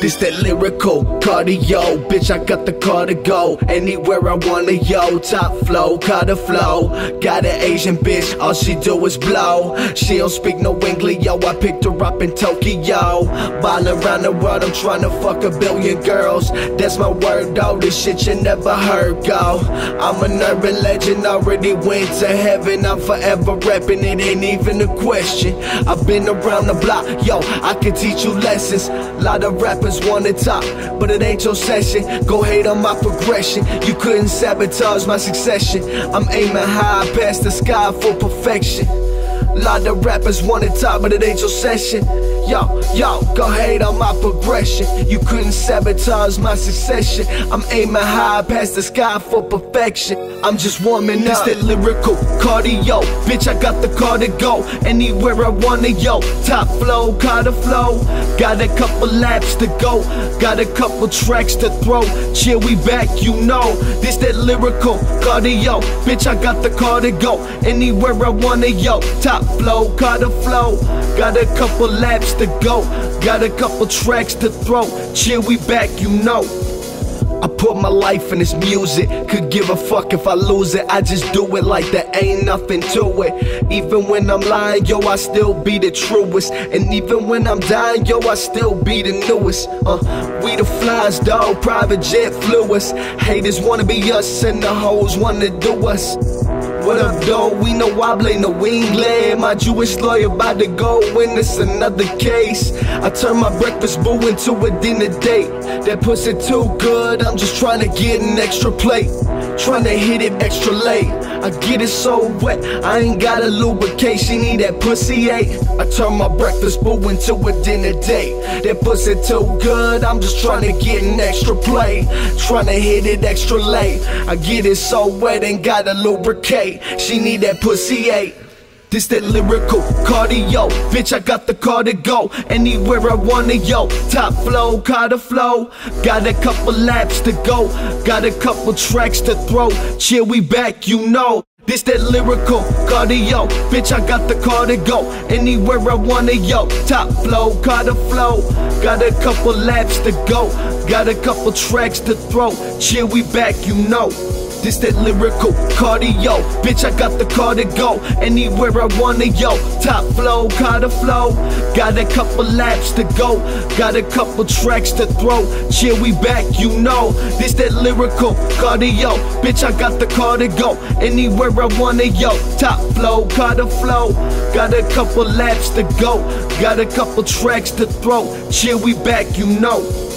This that lyrical cardio, bitch, I got the car to go anywhere I wanna, yo. Top flow, car to flow. Got an Asian bitch, all she do is blow. She don't speak no English, yo. I picked her up in Tokyo. Ball around the world, I'm tryna fuck a billion girls. That's my word, though. This shit you never heard, go. I'm an urban legend, already went to heaven. I'm forever reppin', it ain't even a question. I've been around the block, yo. I can teach you lessons. Lot of rappers wanna top, but it ain't your session. Go hate on my progression. You couldn't sabotage my succession. I'm aiming high past the sky for perfection. Lot of rappers wanna top, but it ain't your session. Yo, go hate on my progression. You couldn't sabotage my succession. I'm aiming high past the sky for perfection. I'm just warming up. This that lyrical cardio, bitch, I got the car to go anywhere I wanna, yo. Top flow, car to flow. Got a couple laps to go, got a couple tracks to throw. Chill, we back, you know. This that lyrical cardio, bitch, I got the car to go anywhere I wanna, yo. Top flow, car to flow. Got a couple laps to go, got a couple tracks to throw. Chill, we back, you know. I put my life in this music, could give a fuck if I lose it. I just do it like there ain't nothing to it. Even when I'm lying, yo, I still be the truest. And even when I'm dying, yo, I still be the newest. We the flies, dog, private jet flew us. Haters wanna be us and the hoes wanna do us. What up, though? We know I blame the England. My Jewish lawyer about to go win this another case. I turn my breakfast boo into a dinner date. That pussy too good, I'm just trying to get an extra plate. Trying to hit it extra late. I get it so wet, I ain't got a lubrication. Need that pussy, ate. I turn my breakfast boo into a dinner date. That pussy too good, I'm just trying to get an extra plate. Trying to hit it extra late. I get it so wet, ain't got a lubricate. She need that pussy, ayy. This that lyrical cardio, bitch, I got the car to go anywhere I wanna, yo. Top flow, car to flow. Got a couple laps to go, got a couple tracks to throw. Chill, we back, you know. This that lyrical cardio, bitch, I got the car to go anywhere I wanna, yo. Top flow, car to flow. Got a couple laps to go, got a couple tracks to throw. Chill, we back, you know. This that lyrical cardio, bitch, I got the car to go anywhere I wanna, yo. Top flow, car to flow. Got a couple laps to go, got a couple tracks to throw. Chill, we back, you know. This that lyrical cardio, bitch, I got the car to go anywhere I wanna, yo. Top flow, car to flow. Got a couple laps to go, got a couple tracks to throw. Chill, we back, you know.